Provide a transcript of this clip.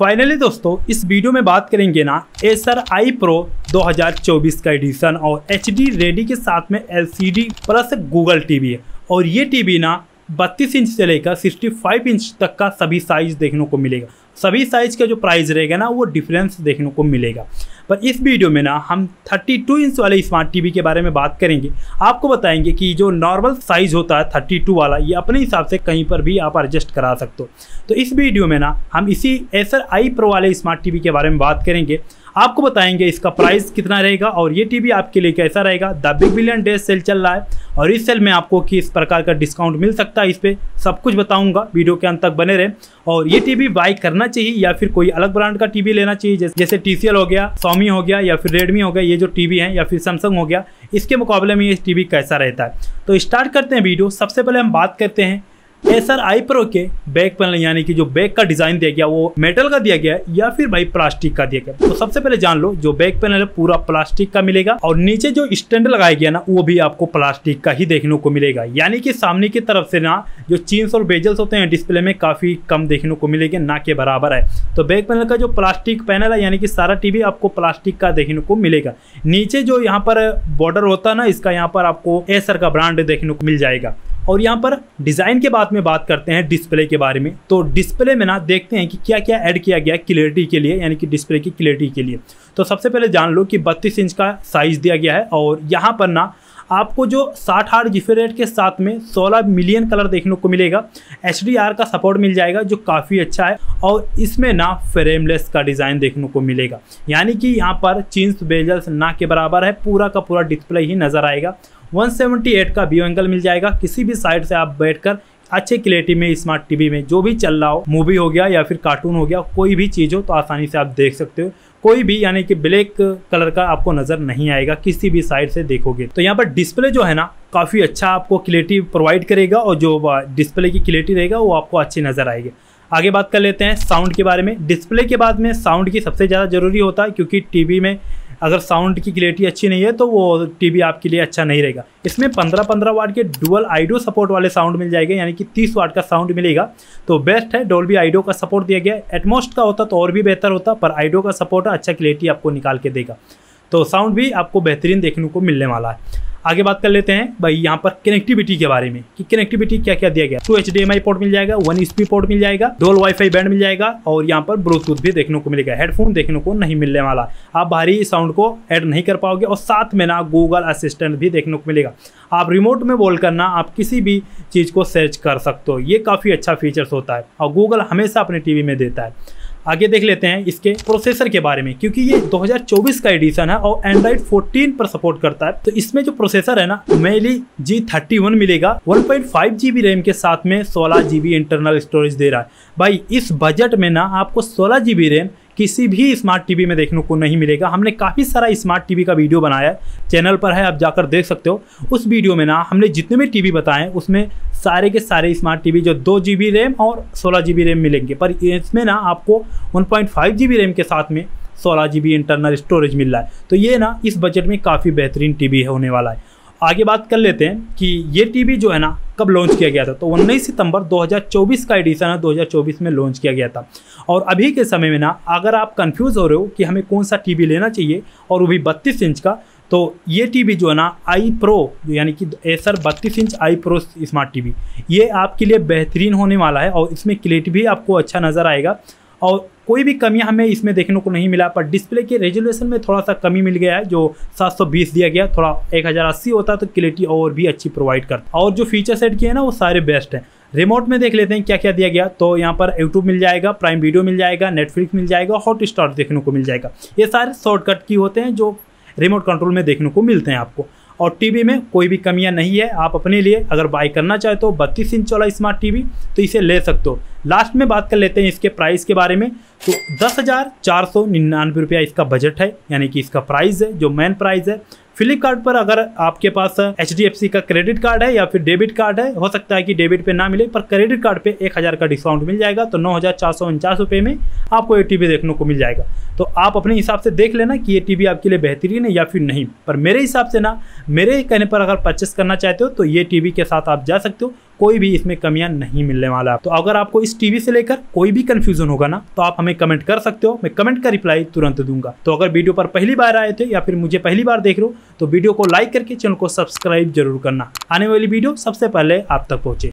Finally दोस्तों इस video में बात करेंगे ना Acer I Pro 2024 का एडिशन और HD रेडी के साथ में LCD प्लस Google TV है और ये टीवी ना 32 इंच से लेकर 65 इंच तक का सभी साइज देखने को मिलेगा। सभी साइज का जो प्राइस रहेगा ना वो डिफरेंस देखने को मिलेगा। पर इस वीडियो में ना हम 32 इंच वाले स्मार्ट टीवी के बारे में बात करेंगे। आपको बताएंगे कि जो नॉर्मल साइज होता है 32 वाला ये अपने हिसाब से कहीं पर भी आप एडजस्ट करा सकते हो। तो इस वीडियो में ना हम इसी Acer I Pro वाले स्मार्ट टीवी के बारे में बात करेंगे। आपको बताएंगे इसका प्राइस कितना रहेगा और ये टीवी आपके लिए कैसा रहेगा। The big billion days sale चल रहा है और इस सेल में आपको किस प्रकार का डिस्काउंट मिल सकता है इस पर सब कुछ बताऊंगा। वीडियो के अंत तक बने रहें। और ये टीवी बाय करना चाहिए या फिर कोई अलग ब्रांड का टीवी लेना चाहिए, जैसे TCL हो गया, Xiaomi हो गया या फिर Redmi हो गया, ये जो टीवी है या फिर Samsung हो गया, इसके मुकाबले में ये टीवी कैसा रहता है। तो स्टार्ट करते हैं वीडियो। सबसे पहले हम बात करते हैं Acer I Pro के बैक पैनल, यानी कि जो बैक का डिज़ाइन दिया गया वो मेटल का दिया गया है या फिर भाई प्लास्टिक का दिया गया। तो सबसे पहले जान लो जो बैक पैनल है पूरा प्लास्टिक का मिलेगा और नीचे जो स्टैंड लगाया गया ना वो भी आपको प्लास्टिक का ही देखने को मिलेगा। यानी कि सामने की तरफ से ना जो चीन्स और बेजल्स होते हैं डिस्प्ले में काफ़ी कम देखने को मिलेगा, ना के बराबर है। तो बैक पैनल का जो प्लास्टिक पैनल है यानी कि सारा टीवी आपको प्लास्टिक का देखने को मिलेगा। नीचे जो यहाँ पर बॉर्डर होता है ना इसका, यहाँ पर आपको Acer का ब्रांड देखने को मिल जाएगा। और यहाँ पर डिज़ाइन के बाद में बात करते हैं डिस्प्ले के बारे में। तो डिस्प्ले में ना देखते हैं कि क्या क्या ऐड किया गया क्लियरिटी के लिए, यानी कि डिस्प्ले की क्लियरिटी के लिए। तो सबसे पहले जान लो कि 32 इंच का साइज़ दिया गया है और यहाँ पर ना आपको जो 60 हर्ट्ज रिफ्रेश के साथ में 16 मिलियन कलर देखने को मिलेगा। HDR का सपोर्ट मिल जाएगा जो काफ़ी अच्छा है और इसमें ना फ्रेमलेस का डिज़ाइन देखने को मिलेगा, यानी कि यहाँ पर चिन्स बेजल्स ना के बराबर है, पूरा का पूरा डिस्प्ले ही नज़र आएगा। 178 का व्यू एंगल मिल जाएगा। किसी भी साइड से आप बैठकर अच्छे क्लियरिटी में स्मार्ट टीवी में जो भी चल रहा हो, मूवी हो गया या फिर कार्टून हो गया, कोई भी चीज़ हो तो आसानी से आप देख सकते हो। कोई भी यानी कि ब्लैक कलर का आपको नज़र नहीं आएगा किसी भी साइड से देखोगे। तो यहाँ पर डिस्प्ले जो है ना काफ़ी अच्छा आपको क्लियरिटी प्रोवाइड करेगा और जो डिस्प्ले की क्लियरिटी रहेगा वो आपको अच्छी नज़र आएगी। आगे बात कर लेते हैं साउंड के बारे में। डिस्प्ले के बाद में साउंड की सबसे ज़्यादा ज़रूरी होता है, क्योंकि टीवी में अगर साउंड की क्लियरिटी अच्छी नहीं है तो वो टीवी आपके लिए अच्छा नहीं रहेगा। इसमें 15-15 वाट के डुअल आइडो सपोर्ट वाले साउंड मिल जाएगा, यानी कि 30 वाट का साउंड मिलेगा तो बेस्ट है। डॉल्बी आइडो का सपोर्ट दिया गया है। एटमोस्ट का होता तो और भी बेहतर होता, पर आइडो का सपोर्ट अच्छा क्लियरिटी आपको निकाल के देगा, तो साउंड भी आपको बेहतरीन देखने को मिलने वाला है। आगे बात कर लेते हैं भाई यहाँ पर कनेक्टिविटी के बारे में कि कनेक्टिविटी क्या क्या दिया गया। 2 HDMI पोर्ट मिल जाएगा, 1 USB पोर्ट मिल जाएगा, डोल वाईफाई बैंड मिल जाएगा और यहाँ पर ब्लूटूथ भी देखने को मिलेगा। हेडफोन देखने को नहीं मिलने वाला, आप बाहरी साउंड को ऐड नहीं कर पाओगे। और साथ में ना गूगल असिस्टेंट भी देखने को मिलेगा। आप रिमोट में बोल करना आप किसी भी चीज़ को सर्च कर सकते हो, ये काफ़ी अच्छा फीचर्स होता है और गूगल हमेशा अपने टीवी में देता है। आगे देख लेते हैं इसके प्रोसेसर के बारे में, क्योंकि ये 2024 का एडिशन है और एंड्रॉइड 14 पर सपोर्ट करता है। तो इसमें जो प्रोसेसर है ना मैली G31 मिलेगा। 1.5 GB रैम के साथ में 16 GB इंटरनल स्टोरेज दे रहा है। भाई इस बजट में ना आपको 16 GB रैम किसी भी स्मार्ट टीवी में देखने को नहीं मिलेगा। हमने काफ़ी सारा स्मार्ट टीवी का वीडियो बनाया है, चैनल पर है, आप जाकर देख सकते हो। उस वीडियो में ना हमने जितने भी टीवी बताए उसमें सारे के सारे स्मार्ट टीवी जो 2 GB रैम और 16 GB रैम मिलेंगे, पर इसमें ना आपको 1.5 GB रैम के साथ में 16 GB इंटरनल स्टोरेज मिल रहा है। तो ये ना इस बजट में काफ़ी बेहतरीन टीवी होने वाला है। आगे बात कर लेते हैं कि ये टीवी जो है ना कब लॉन्च किया गया था। तो 19 सितंबर 2024 का एडिशन है, 2024 में लॉन्च किया गया था। और अभी के समय में ना अगर आप कंफ्यूज हो रहे हो कि हमें कौन सा टीवी लेना चाहिए और वो भी 32 इंच का, तो ये टीवी जो है ना I Pro यानी कि Acer 32 inch I Pro smart TV, ये आपके लिए बेहतरीन होने वाला है और इसमें क्लियरिटी भी आपको अच्छा नज़र आएगा और कोई भी कमियां हमें इसमें देखने को नहीं मिला। पर डिस्प्ले के रेजोल्यूशन में थोड़ा सा कमी मिल गया है, जो 720 दिया गया थोड़ा 1080 होता तो क्लियरिटी और भी अच्छी प्रोवाइड करता। और जो फीचर सेट किए हैं ना वो सारे बेस्ट हैं। रिमोट में देख लेते हैं क्या क्या दिया गया। तो यहाँ पर YouTube मिल जाएगा, प्राइम वीडियो मिल जाएगा, नेटफ्लिक्स मिल जाएगा, हॉटस्टार देखने को मिल जाएगा। ये सारे शॉर्टकट की होते हैं जो रिमोट कंट्रोल में देखने को मिलते हैं आपको। और टीवी में कोई भी कमियां नहीं है। आप अपने लिए अगर बाय करना चाहे तो 32 इंच वाला स्मार्ट टीवी तो इसे ले सकते हो। लास्ट में बात कर लेते हैं इसके प्राइस के बारे में। तो 10,499 रुपया इसका बजट है, यानी कि इसका प्राइस है जो मेन प्राइस है। फ्लिपकार्ट पर अगर आपके पास HDFC का क्रेडिट कार्ड है या फिर डेबिट कार्ड है, हो सकता है कि डेबिट पे ना मिले पर क्रेडिट कार्ड पे 1000 का डिस्काउंट मिल जाएगा। तो 9,449 रुपये में आपको ये टीवी देखने को मिल जाएगा। तो आप अपने हिसाब से देख लेना कि ये टीवी आपके लिए बेहतरीन है या फिर नहीं। पर मेरे हिसाब से ना, मेरे कहने पर अगर परचेस करना चाहते हो तो ये टीवी के साथ आप जा सकते हो। कोई भी इसमें कमियां नहीं मिलने वाला। तो अगर आपको इस टीवी से लेकर कोई भी कंफ्यूजन होगा ना तो आप हमें कमेंट कर सकते हो, मैं कमेंट का रिप्लाई तुरंत दूंगा। तो अगर वीडियो पर पहली बार आए थे या फिर मुझे पहली बार देख रहे हो तो वीडियो को लाइक करके चैनल को सब्सक्राइब जरूर करना, आने वाली वीडियो सबसे पहले आप तक पहुंचे।